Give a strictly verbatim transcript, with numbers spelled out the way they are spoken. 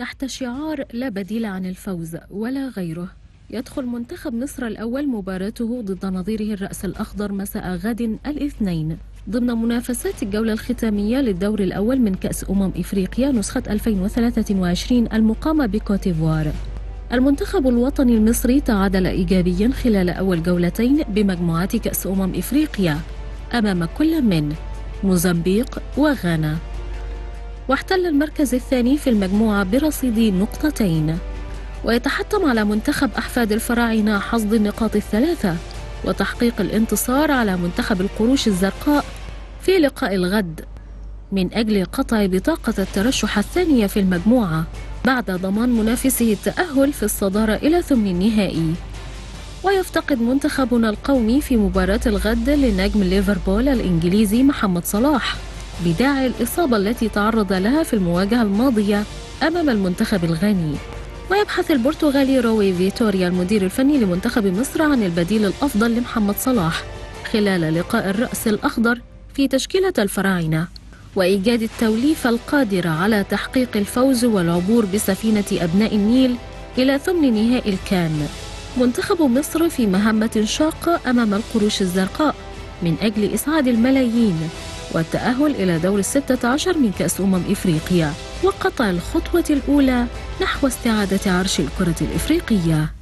تحت شعار لا بديل عن الفوز ولا غيره. يدخل منتخب مصر الأول مباراته ضد نظيره الرأس الأخضر مساء غد الاثنين ضمن منافسات الجولة الختامية للدور الأول من كأس أمم أفريقيا نسخة ألفين وثلاثة وعشرين المقامة بكوتيفوار. المنتخب الوطني المصري تعادل إيجابيا خلال أول جولتين بمجموعات كأس أمم أفريقيا أمام كل من موزمبيق وغانا، واحتل المركز الثاني في المجموعة برصيد نقطتين، ويتحتم على منتخب أحفاد الفراعنة حصد النقاط الثلاثة وتحقيق الانتصار على منتخب القروش الزرقاء في لقاء الغد من أجل قطع بطاقة الترشح الثانية في المجموعة بعد ضمان منافسه التأهل في الصدارة إلى ثمن النهائي. ويفتقد منتخبنا القومي في مباراة الغد لنجم ليفربول الإنجليزي محمد صلاح بداعي الإصابة التي تعرض لها في المواجهة الماضية أمام المنتخب الغاني. ويبحث البرتغالي روي فيتوريا المدير الفني لمنتخب مصر عن البديل الأفضل لمحمد صلاح خلال لقاء الرأس الأخضر في تشكيلة الفراعنة وإيجاد التوليفة القادرة على تحقيق الفوز والعبور بسفينة أبناء النيل إلى ثمن نهائي الكان. منتخب مصر في مهمة شاقة أمام القروش الزرقاء من أجل إسعاد الملايين والتأهل إلى دور الستة عشر من كأس أمم إفريقيا وقطع الخطوة الأولى نحو استعادة عرش الكرة الإفريقية.